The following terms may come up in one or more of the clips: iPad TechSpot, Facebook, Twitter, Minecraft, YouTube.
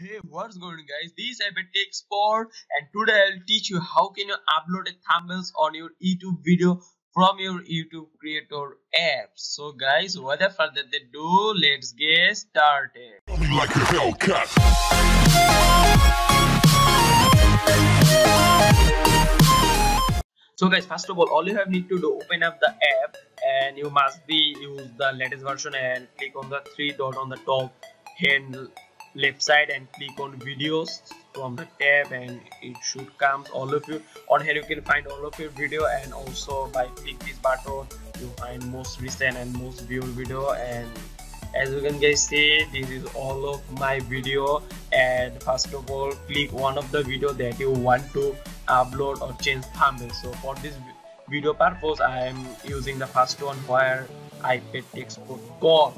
Hey, what's going on guys, this is iPad TechSpot and today I'll teach you how can you upload a thumbnails on your YouTube video from your YouTube creator app. So guys, without further ado, let's get started. Like a Hellcat. So guys, first of all, all you have need to do, open up the app and you must be use the latest version and click on the three dot on the top handle left side and click on videos from the tab and it should come all of you on here. You can find all of your video and also by click this button you find most recent and most viewed video, and as you can guys see, this is all of my video. And first of all, click one of the video that you want to upload or change thumbnail. So for this video purpose I am using the first one where iPad TechSpot core,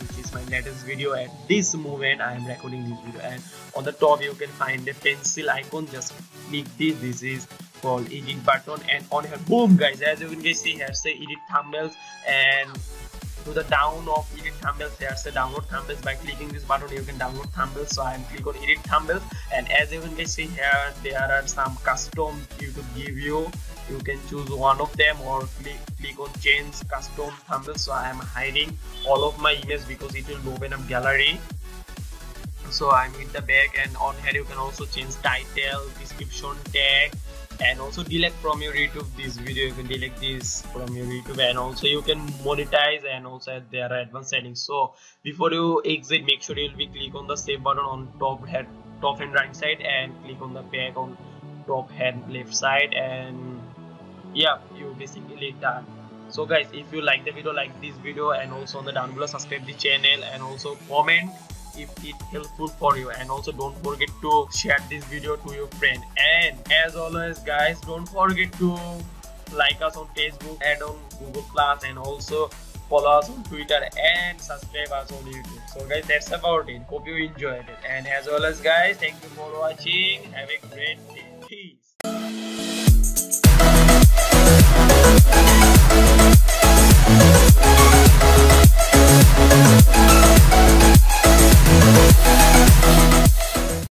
which is my latest video. At this moment I am recording this video, and on the top you can find the pencil icon. Just click this. This is called edit button, and on here, boom guys, as you can guys see, here say edit thumbnails, and to the down of edit thumbnails here say download thumbnails. By clicking this button you can download thumbnails. So I am click on edit thumbnails, and as you can guys see, here there are some custom YouTube give you. You can choose one of them or click on change custom thumbnails. So I am hiding all of my images because it will open up gallery. So I'm hit the back, and on here you can also change title, description, tag, and also delete from your YouTube this video. You can delete this from your YouTube, and also you can monetize, and also there are advanced settings. So before you exit, make sure you'll be click on the save button on top and right side, and click on the back on top hand left side, and yeah, you basically done. So guys, if you like the video, like this video, and also on the down below subscribe the channel, and also comment if it helpful for you, and also don't forget to share this video to your friend. And as always guys, don't forget to like us on Facebook and on Google+, and also follow us on Twitter and subscribe us on YouTube. So guys, that's about it. Hope you enjoyed it, and as always guys, thank you for watching. Have a great day. Peace.